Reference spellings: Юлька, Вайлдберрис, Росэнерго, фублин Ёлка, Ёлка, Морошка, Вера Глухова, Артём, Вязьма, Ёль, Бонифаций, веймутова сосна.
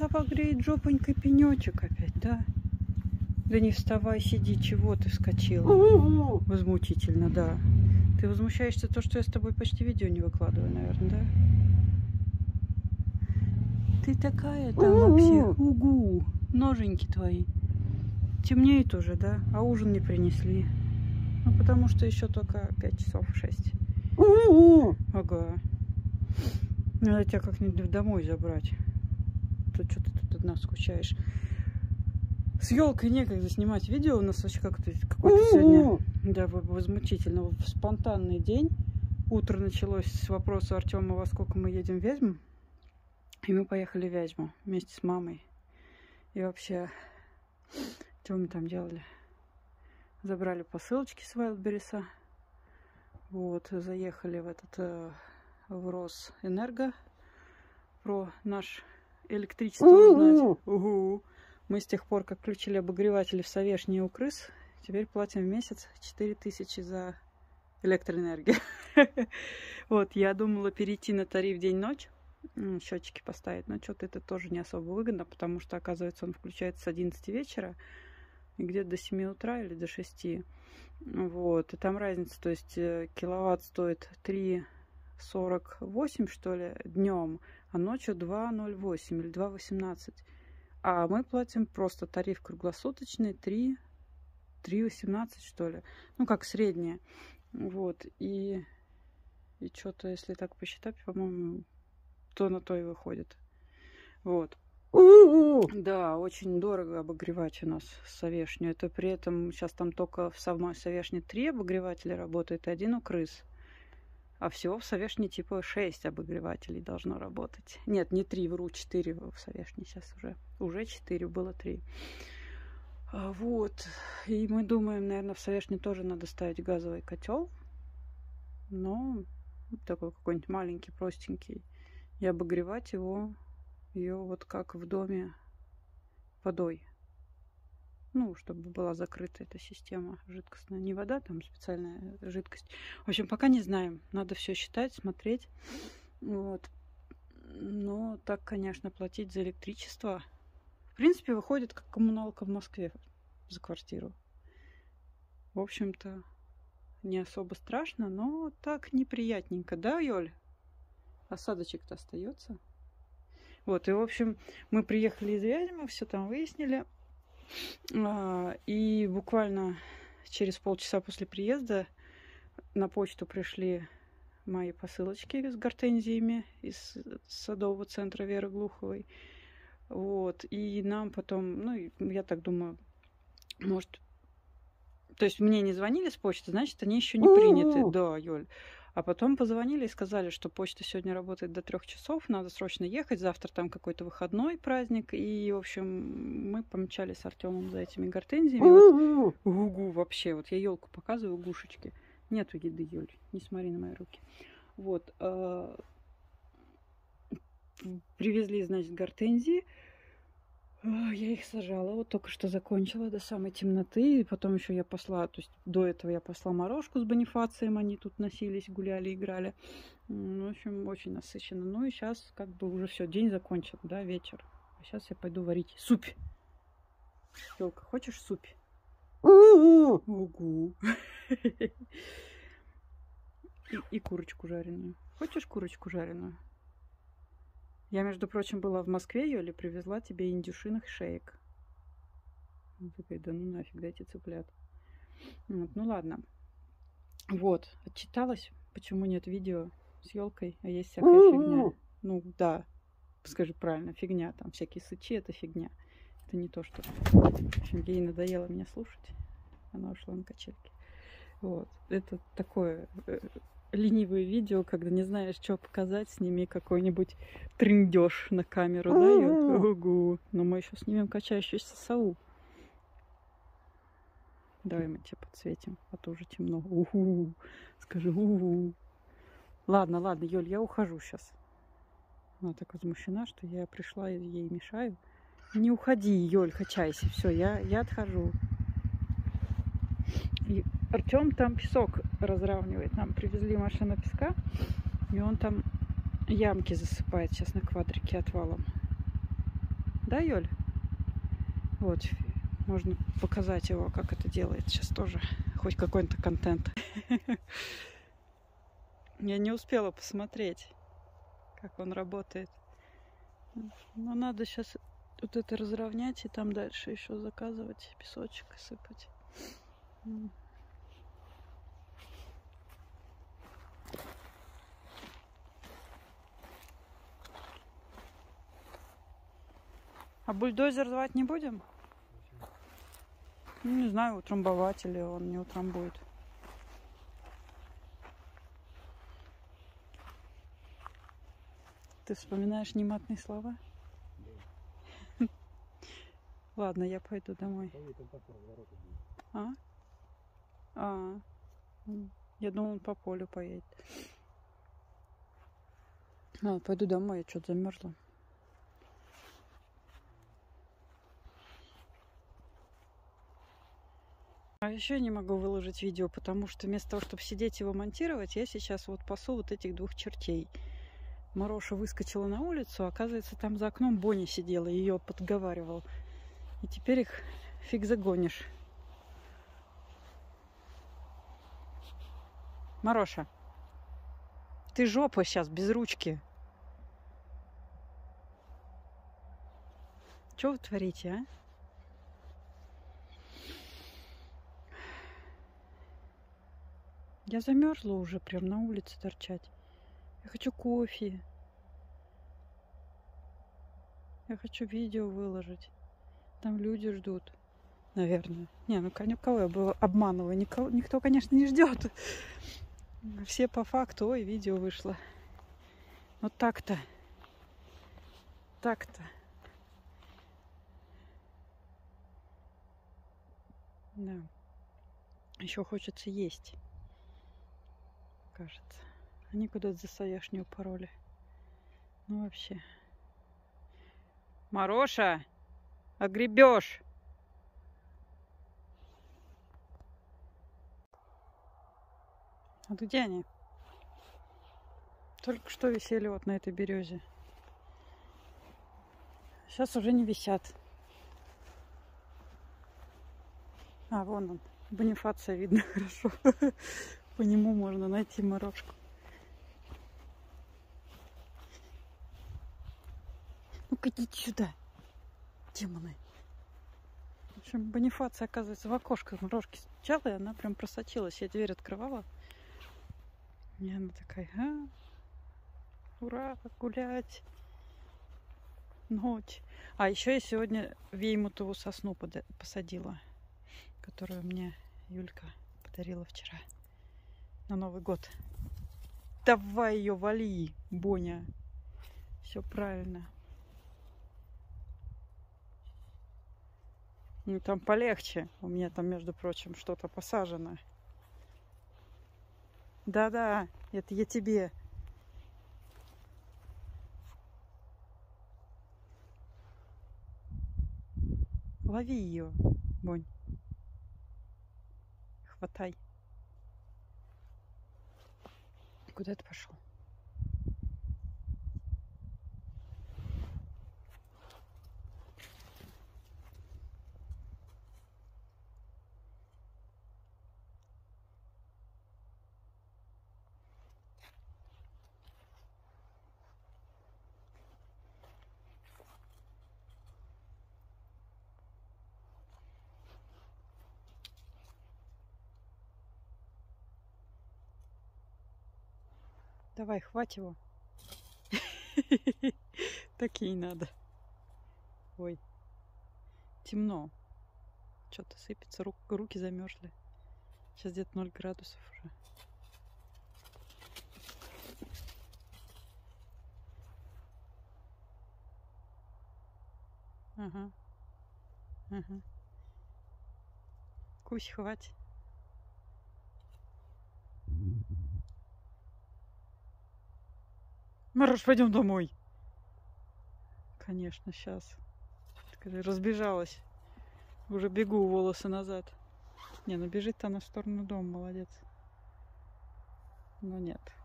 Сова греет жопонькой пенечек опять, да? Да не вставай, сиди, чего ты вскочила? Возмутительно, да. Ты возмущаешься то, что я с тобой почти видео не выкладываю, наверное, да? Ты такая там вообще, угу, ноженьки твои. Темнеет уже, да? А ужин не принесли. Ну, потому что еще только 5 часов 6. Ага. Надо тебя как-нибудь домой забрать. Тут что ты тут одна скучаешь. С Ёлкой некогда снимать видео. У нас вообще как-то какой-то сегодня, да, возмутительно спонтанный день. Утро началось с вопроса Артёма, во сколько мы едем в Вязьму. И мы поехали в Вязьму вместе с мамой. И вообще, что мы там делали? Забрали посылочки с Вайлдберриса. Вот, заехали в этот, в Росэнерго. Про наш электричество узнать. Угу. Мы с тех пор, как включили обогреватели в совешние у крыс, теперь платим в месяц 4000 за электроэнергию. Вот, я думала перейти на тариф день-ночь, счетчики поставить, но что-то это тоже не особо выгодно, потому что, оказывается, он включается с 11 вечера, где-то до 7 утра или до 6. Вот, и там разница, то есть киловатт стоит 3,48, что ли, днем, а ночью 2,08 или 2,18. А мы платим просто тариф круглосуточный 3,18, что ли. Ну, как средняя. Вот. И что-то, если так посчитать, по-моему, то на то и выходит. Вот. Да, очень дорого обогревать у нас совешнюю. Это при этом сейчас там только в самой совешне 3 обогревателя работает, и 1 у крыс. А всего в совешне типа 6 обогревателей должно работать. Нет, не 3, вру, 4 в совешне сейчас уже. Уже 4, было 3. Вот. И мы думаем, наверное, в совешне тоже надо ставить газовый котел. Но такой какой-нибудь маленький, простенький. И обогревать его, ее вот как в доме, водой. Ну, чтобы была закрыта эта система жидкостная. Не вода, там специальная жидкость. В общем, пока не знаем. Надо все считать, смотреть. Вот. Но так, конечно, платить за электричество. В принципе, выходит, как коммуналка в Москве за квартиру. В общем-то, не особо страшно, но так неприятненько. Да, Ёль? Осадочек-то остается. Вот, и, в общем, мы приехали из Вязьмы, все там выяснили. И буквально через полчаса после приезда на почту пришли мои посылочки с гортензиями из садового центра Веры Глуховой. Вот. И нам потом, ну, я так думаю, может... То есть мне не звонили с почты, значит, они еще не приняты. Да, Ёль. А потом позвонили и сказали, что почта сегодня работает до 3 часов, надо срочно ехать, завтра там какой-то выходной праздник. И, в общем, мы помчали с Артёмом за этими гортензиями. Вот, угу, вообще, вот я Ёлку показываю, гушечки. Нету еды, Ёль, не смотри на мои руки. Вот. Привезли, значит, гортензии. Я их сажала, вот только что закончила, до самой темноты. И потом еще я посла, то есть до этого я посла Морошку с Бонифацием, они тут носились, гуляли, играли. Ну, в общем, очень насыщенно. Ну и сейчас как бы уже все, день закончен, да, вечер. А сейчас я пойду варить суп. Ёлка, хочешь суп? Угу. И курочку жареную. Хочешь курочку жареную? Я, между прочим, была в Москве, Ёля, привезла тебе индюшиных шеек. Ну, такая, да ну нафиг, дайте цыплят. Вот, ну ладно. Вот, отчиталась, почему нет видео с Ёлкой, а есть всякая фигня. Ну да, скажи правильно, фигня, там всякие сычи, это фигня. Это не то, что... В общем, ей надоело меня слушать. Она ушла на качельки. Вот, это такое... ленивые видео, когда не знаешь, что показать, сними какой-нибудь трындёж на камеру, да, Ёль? Но мы еще снимем качающуюся сову. Давай мы тебя подсветим, а то уже темно. Угу. Скажи, угу. Ладно, ладно, Ёль, я ухожу сейчас. Она так возмущена, что я пришла и ей мешаю. Не уходи, Ёль, качайся. Все, я отхожу. И Артём там песок разравнивает. Нам привезли машину песка, и он там ямки засыпает сейчас на квадрике отвалом. да, Ёль? Вот, можно показать его, как это делает сейчас тоже. Хоть какой-то контент. Я не успела посмотреть, как он работает. Но надо сейчас вот это разровнять и там дальше еще заказывать, песочек сыпать. А бульдозер звать не будем? Ну, не знаю, утрамбовать или он не утрамбует. Ты вспоминаешь нематные слова? Да. Ладно, я пойду домой. А? Я думала, он по полю поедет. Ладно, пойду домой, я что-то замерзла. А еще не могу выложить видео, потому что вместо того, чтобы сидеть его монтировать, я сейчас вот пасу вот этих двух чертей. Мороша выскочила на улицу, оказывается, там за окном Боня сидела, ее подговаривал. И теперь их фиг загонишь. Мороша, ты жопа сейчас без ручки. Чего вы творите, а? Я замерзла уже, прям на улице торчать. Я хочу кофе. Я хочу видео выложить. Там люди ждут, наверное. Не, ну кого я обманываю? Никто, конечно, не ждет. Все по факту. Ой, видео вышло. Вот так-то. Так-то. Да. Еще хочется есть. Кажется. Они куда-то за саяшню упороли. Ну вообще. Мороша, огребешь! А где они? Только что висели вот на этой березе. Сейчас уже не висят. А, вон он. Бонифация видно хорошо. По нему можно найти Морошку. Ну-ка, иди сюда, демоны. В общем, Бонифация, оказывается, в окошко Морошки стучала, и она прям просочилась. Я дверь открывала. И она такая, а? Ура, гулять. Ночь. А еще я сегодня веймутову сосну посадила, которую мне Юлька подарила вчера. На Новый год. Давай ее вали, Боня. Все правильно. Ну там полегче. У меня там, между прочим, что-то посажено. Да-да, это я тебе. Лови ее, Бонь. Хватай. Куда ты пошел? Давай, хватит его. Так ей надо. Ой. Темно. Что-то сыпется. Руки замерзли. Сейчас где-то 0 градусов уже. Ага. Ага. Кусь, хватит. Морош, пойдем домой. Конечно, сейчас. Разбежалась. Уже бегу, волосы назад. Не, ну бежит-то она в сторону дома, молодец. Но нет.